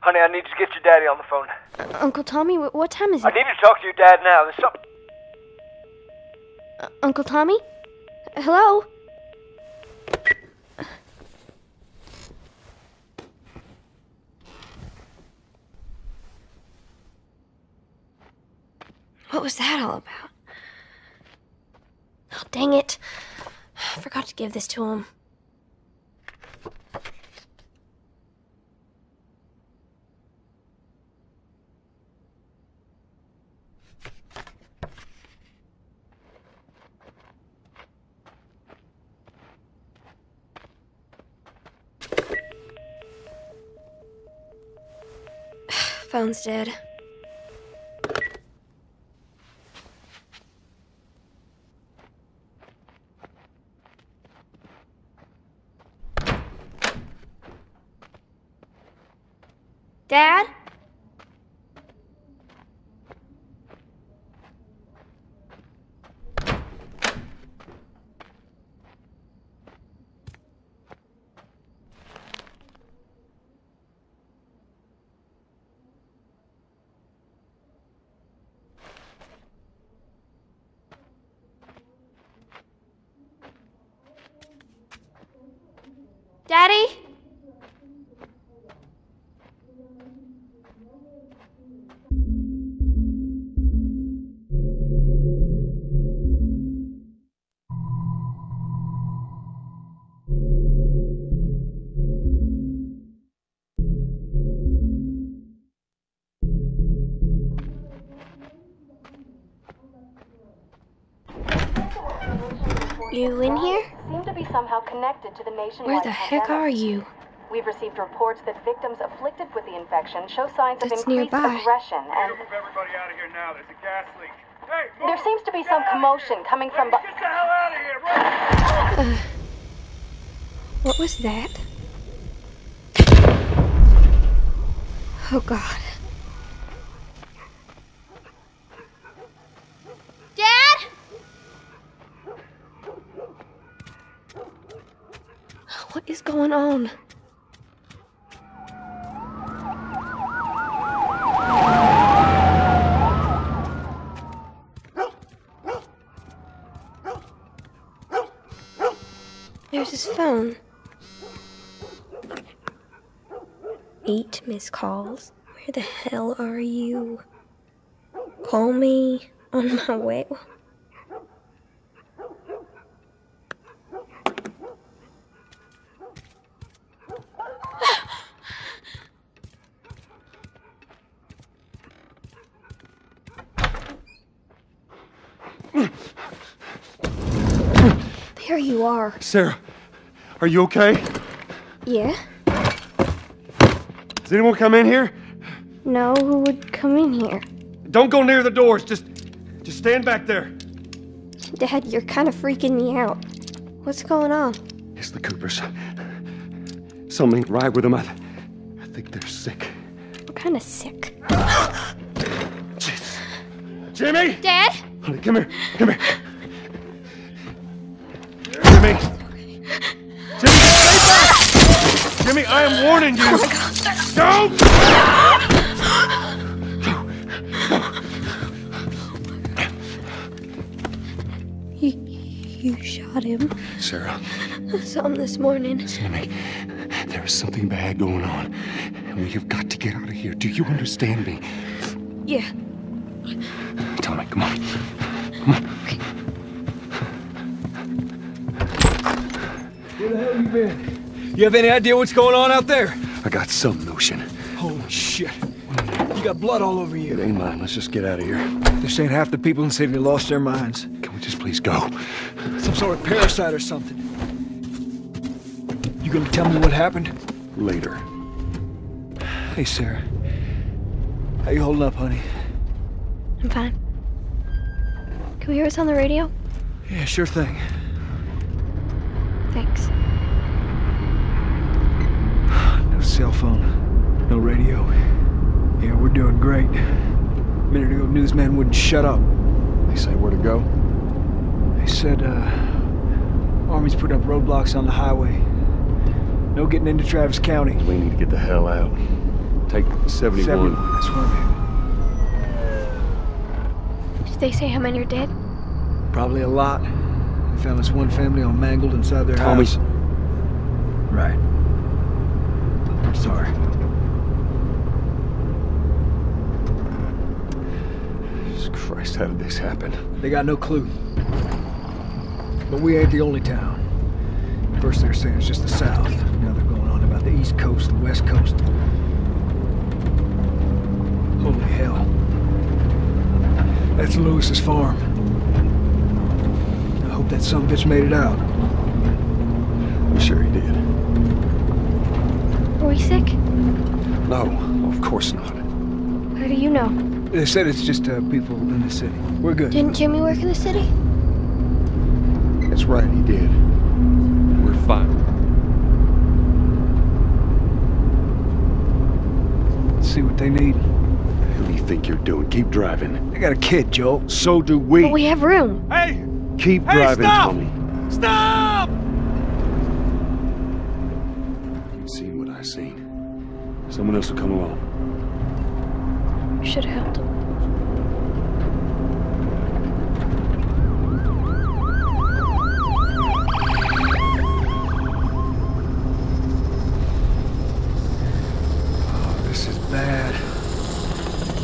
Honey, I need to get your daddy on the phone. Uncle Tommy, what time is it? I need to talk to your dad now. There's something... Uncle Tommy? Hello? What was that all about? Oh, dang it. I forgot to give this to him. Phone's dead. Dad? Daddy? You in here? Somehow connected to the nationwide where the heck pandemic. Are you? We've received reports that victims afflicted with the infection show signs of increased aggression and... Move everybody out of here now. There's a gas leak. Hey, move. There seems to be some commotion coming from... Get the hell out of here! What was that? Oh, God. What is going on? There's his phone. 8 missed calls. Where the hell are you? Call me on my way. There you are. Sarah, are you okay? Yeah. Does anyone come in here? No, who would come in here? Don't go near the doors. Just stand back there. Dad, you're kind of freaking me out. What's going on? It's the Coopers. Something ain't right with them. I think they're sick. What kind of sick? Jesus. Jimmy! Dad? Honey, come here. Come here. Jimmy. Jimmy, stay back! Jimmy, I am warning you. Oh my God. Don't! No. You shot him. Sarah. I saw him this morning. Listen to me. There is something bad going on, and we have got to get out of here. Do you understand me? Yeah. Tell me. Come on. Come on. Okay. Where the hell you been? You have any idea what's going on out there? I got some notion. Holy shit. You got blood all over you. It ain't mine. Let's just get out of here. This ain't half the people in the city lost their minds. Can we just please go? Some sort of parasite or something. You gonna tell me what happened? Later. Hey, Sarah. How you holding up, honey? I'm fine. Can we hear us on the radio? Yeah, sure thing. Thanks. No cell phone. No radio. Yeah, we're doing great. A minute ago, newsman wouldn't shut up. They say where to go? They said, Army's put up roadblocks on the highway. No getting into Travis County. We need to get the hell out. Take 71. 71, that's where. Did they say how many are dead? Probably a lot. They found this one family all mangled inside their house. Tommy's. Right. I'm sorry. Jesus Christ, how did this happen? They got no clue. But we ain't the only town. First they're saying it's just the South. Now they're going on about the East Coast, the West Coast. Holy hell. That's Lewis's farm. I hope that son of a bitch made it out. I'm sure he did. Were we sick? No, of course not. How do you know? They said it's just people in the city. We're good. Didn't Jimmy work in the city? That's right, he did. Fine. Let's see what they need. Who do you think you're doing? Keep driving. I got a kid, Joe. So do we. But we have room. Hey! Keep driving, stop. Tommy. Stop! You've seen what I've seen. Someone else will come along. You should have helped him.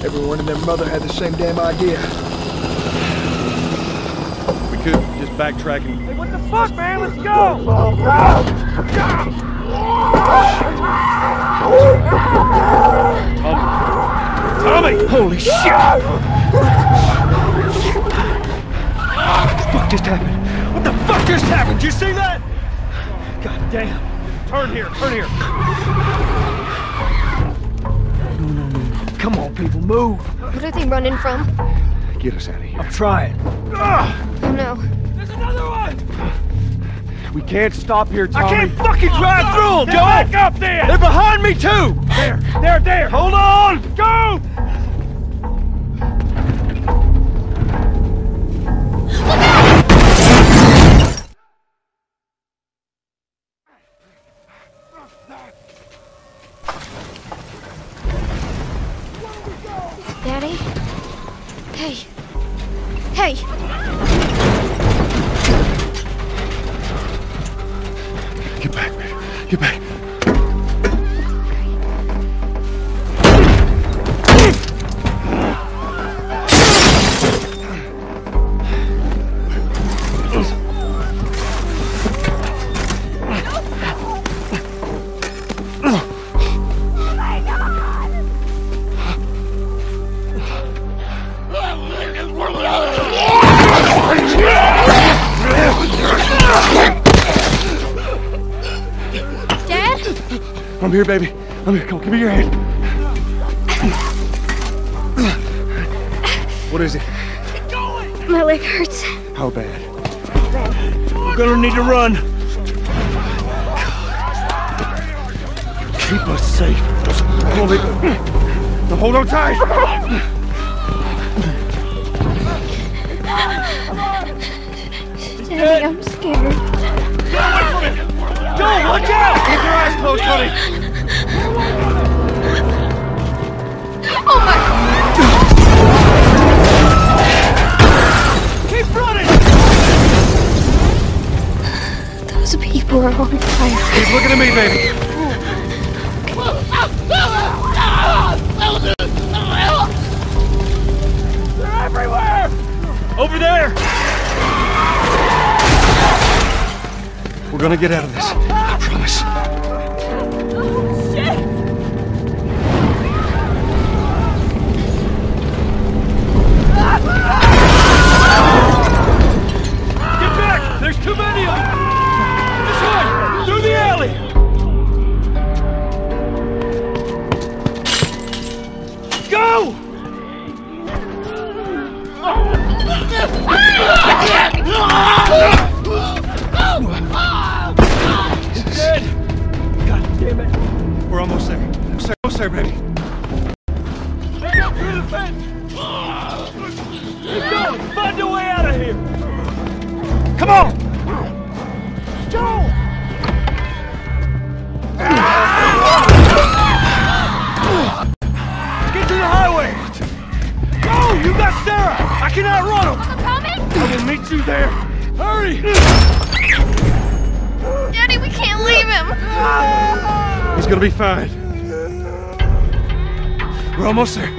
Everyone and their mother had the same damn idea. We could just backtrack and... Hey, what the fuck, man? Let's go! Tommy! Tommy! Holy shit! What the fuck just happened? What the fuck just happened? Did you see that? God damn. Turn here, turn here. Come on, people, move! What are they running from? Get us out of here. I'm trying. Oh, no. There's another one! We can't stop here, Tommy. I can't fucking drive through them, Joe! Back up there! They're behind me, too! There! Hold on! Go! I'm here, baby. I'm here. Come on, give me your hand. What is it? Get going! My leg hurts. How bad? We're gonna need to run. Keep us safe. Come on, baby. Now hold on tight. Daddy, I'm scared. Get away from it! No, watch out! Keep your eyes closed, honey! Oh my God! Keep running! Those people are on fire. Keep looking at me, baby. They're everywhere! Over there! We're gonna get out of this. I promise. Oh, shit! Get back! There's too many of them! This way! Through the alley! Go! We're almost there. Almost there, baby. Take out through the fence! Keep going! Find a way out of here! Come on! Joe! Get to the highway! Go! You got Sarah! I cannot run him! I'm coming! I will meet you there! Hurry! Daddy, we can't leave him! He's gonna be fine. We're almost there.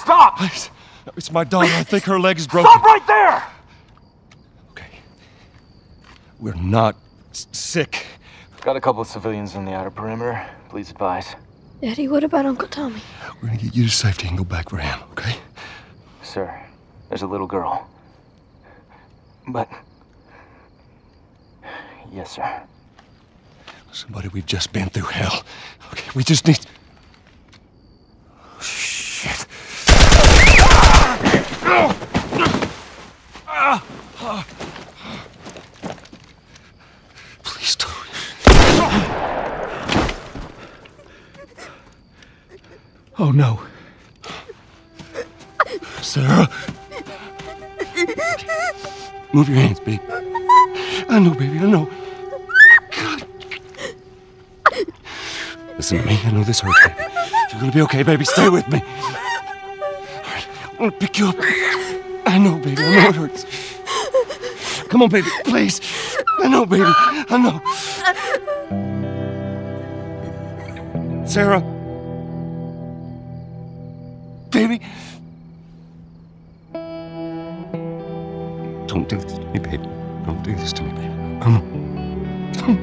Stop! Please. It's my daughter. I think her leg is broken. Stop right there! Okay. We're not sick. Got a couple of civilians on the outer perimeter. Please advise. Daddy, what about Uncle Tommy? We're gonna get you to safety and go back for him, okay? Sir, there's a little girl. But... yes, sir. Listen, buddy, we've just been through hell. Okay, we just need... oh, shit. Please don't. Oh no. Sarah. Move your hands, baby. I know, baby, I know. God. Listen to me, I know this hurts, baby. You're gonna be okay, baby. Stay with me. I'm gonna pick you up. I know, baby. I know it hurts. Come on, baby. Please. I know, baby. I know. Sarah. Baby. Don't do this to me, baby. Don't do this to me, baby. Come on. Come on.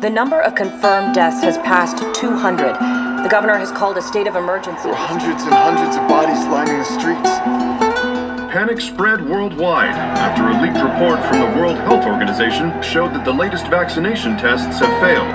The number of confirmed deaths has passed 200. The governor has called a state of emergency. There are hundreds and hundreds of bodies lining the streets. Panic spread worldwide after a leaked report from the World Health Organization showed that the latest vaccination tests have failed.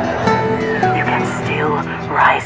You can still rise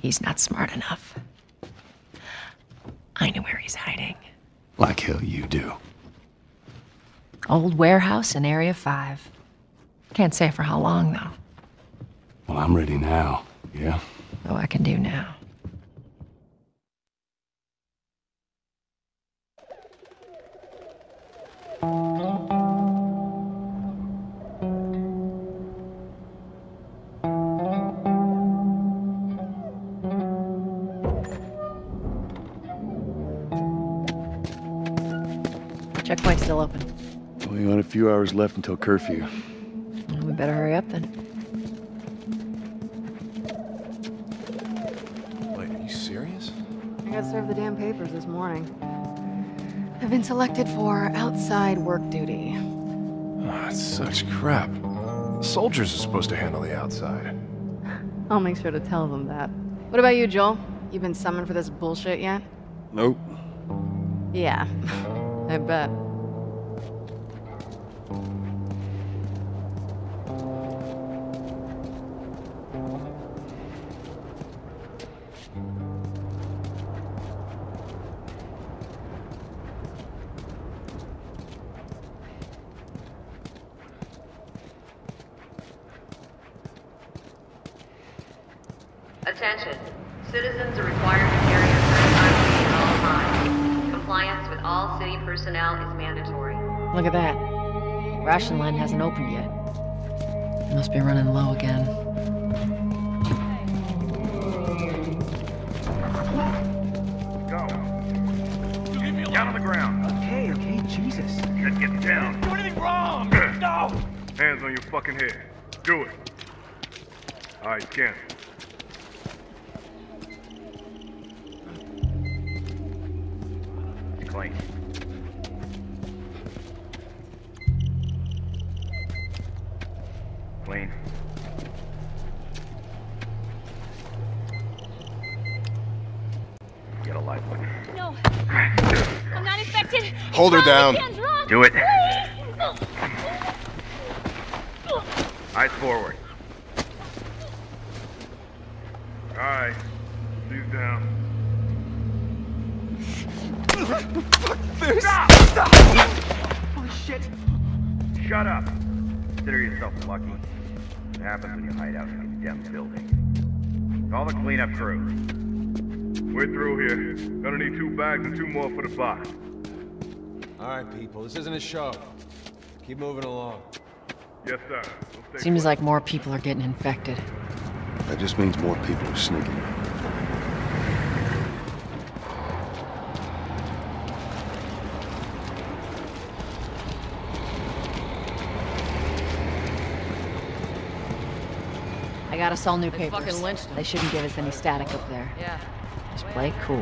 He's not smart enough. I know where he's hiding. Like hell you do. Old warehouse in Area 5. Can't say for how long, though. Well, I'm ready now, yeah? Oh, I can do now. Checkpoint's still open. Only got a few hours left until curfew. Well, we better hurry up then. Wait, are you serious? I got served the damn papers this morning. I've been selected for outside work duty. Oh, that's such crap. Soldiers are supposed to handle the outside. I'll make sure to tell them that. What about you, Joel? You been summoned for this bullshit yet? Nope. Yeah, I bet. Attention. Citizens are required to carry a certified at all times. Compliance with all city personnel is mandatory. Look at that. Ration line hasn't opened yet. Must be running low again. Go. Leave me alone. Down on the ground. Okay, okay, Jesus. Just get down. Do anything wrong! No! Hands on your fucking head. Do it. All right, you can. Clean. Get a light one. No. I'm not infected. Hold her down. Do it. Eyes forward. All right. Leave down. Fuck this! Stop! Stop! Holy shit! Shut up. Consider yourself lucky. What happens when you hide out in a damn building? Call the cleanup crew. We're through here. Gonna need 2 bags and 2 more for the box. Alright, people, this isn't a show. Keep moving along. Yes, sir. We'll Seems like more people are getting infected. That just means more people are sneaking. I got us all new papers. Fucking lynched them. They shouldn't give us any static up there. Yeah. Just play cool.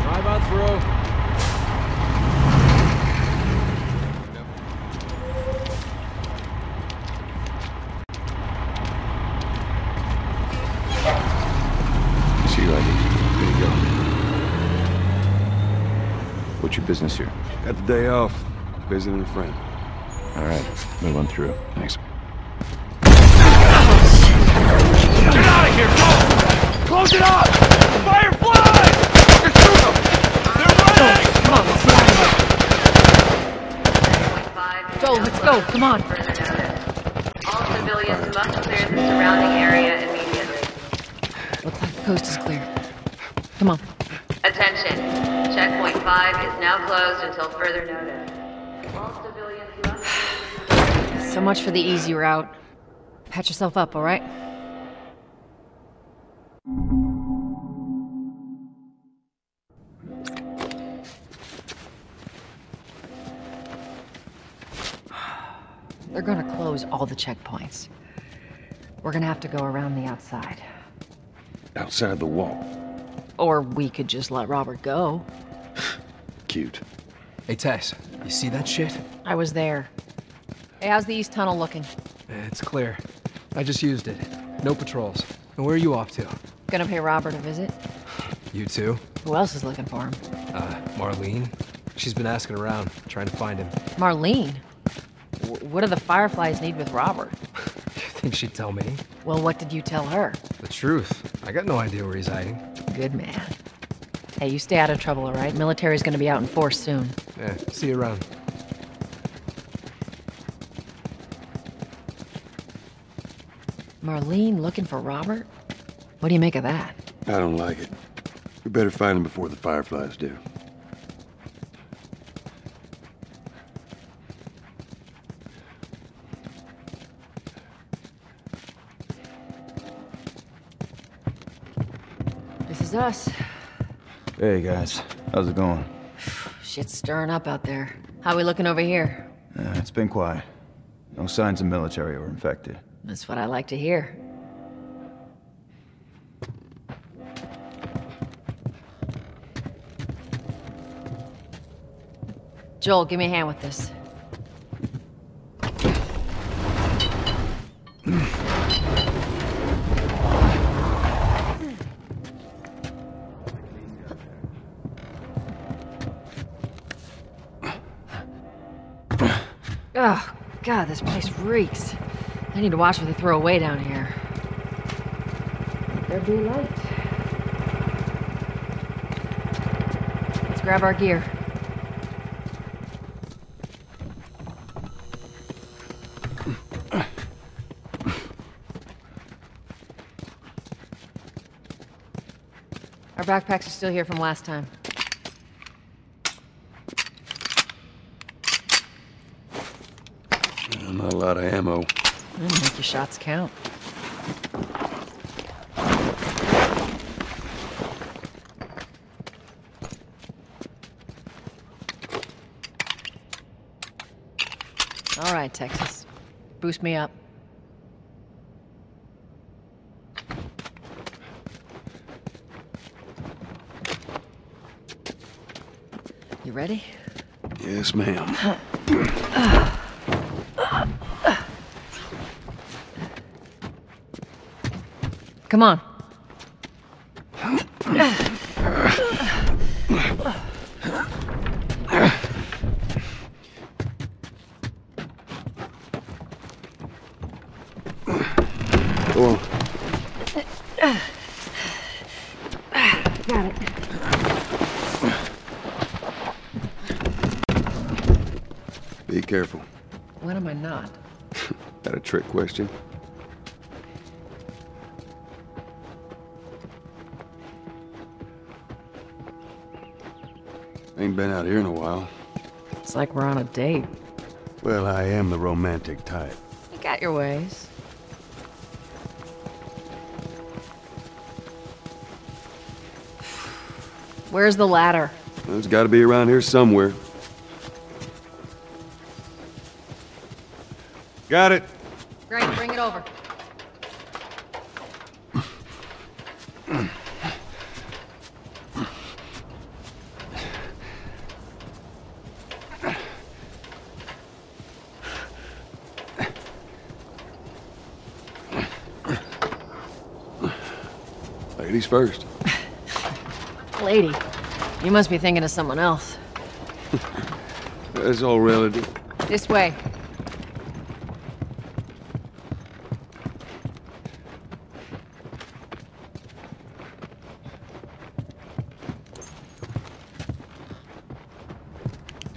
Drive on through. Yep. See you, lady. There you go. What's your business here? Got the day off. Visiting a friend. All right. Move on through. Thanks. Get out of here! Go! Close it up! Fireflies! Shoot them! They're running! Come on, let's move. Go, let's go, come on. All civilians must clear the surrounding area immediately. Looks like the coast is clear. Come on. Attention. Checkpoint 5 is now closed until further notice. All civilians must clear the surrounding area. So much for the easy route. Patch yourself up, all right? They're gonna close all the checkpoints. We're gonna have to go around the outside. Outside the wall? Or we could just let Robert go. Cute. Hey, Tess, you see that shit? I was there. Hey, how's the East Tunnel looking? It's clear. I just used it. No patrols. And where are you off to? Gonna pay Robert a visit. You too? Who else is looking for him? Marlene. She's been asking around, trying to find him. Marlene? What do the Fireflies need with Robert? You think she'd tell me? Well, what did you tell her? The truth. I got no idea where he's hiding. Good man. Hey, you stay out of trouble, all right? Military's gonna be out in force soon. Yeah, see you around. Marlene looking for Robert? What do you make of that? I don't like it. We better find him before the Fireflies do. Us. Hey guys, how's it going? Shit's stirring up out there. How we looking over here? It's been quiet. No signs of military or infected. That's what I like to hear. Joel, give me a hand with this. Oh, God, this place reeks. I need to watch what they throw away down here. Let there be light. Let's grab our gear. Our backpacks are still here from last time. Not a lot of ammo. Make your shots count. All right, Texas. Boost me up. You ready? Yes, ma'am. Come on. Whoa. Got it. Be careful. When am I not? That a trick question? Ain't been out here in a while. It's like we're on a date. Well, I am the romantic type. You got your ways. Where's the ladder? Well, it's gotta be around here somewhere. Got it. Great, bring it over. Ladies first. Lady, you must be thinking of someone else. That's all relative. This way.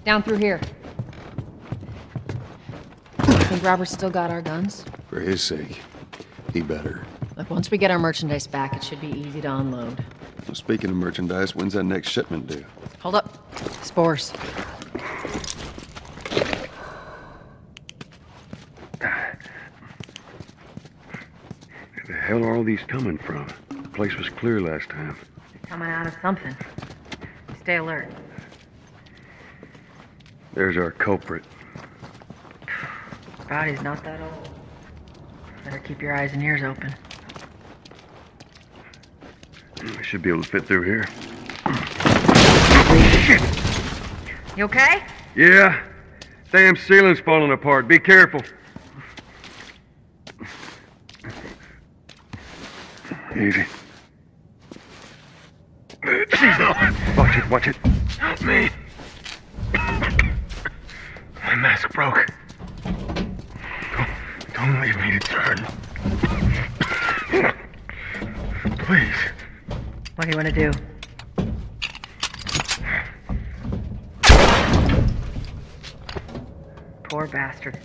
Down through here. Think Robert's still got our guns? For his sake, he better. Look, once we get our merchandise back, it should be easy to unload. Well, speaking of merchandise, when's that next shipment due? Hold up. Spores. Where the hell are all these coming from? The place was clear last time. They're coming out of something. Stay alert. There's our culprit. The body's not that old. Better keep your eyes and ears open. I should be able to fit through here. Shit! You okay? Yeah. Damn ceiling's falling apart. Be careful. Easy. Watch it, watch it. Help me. My mask broke. Don't leave me to turn. Please. What do you want to do? Poor bastard.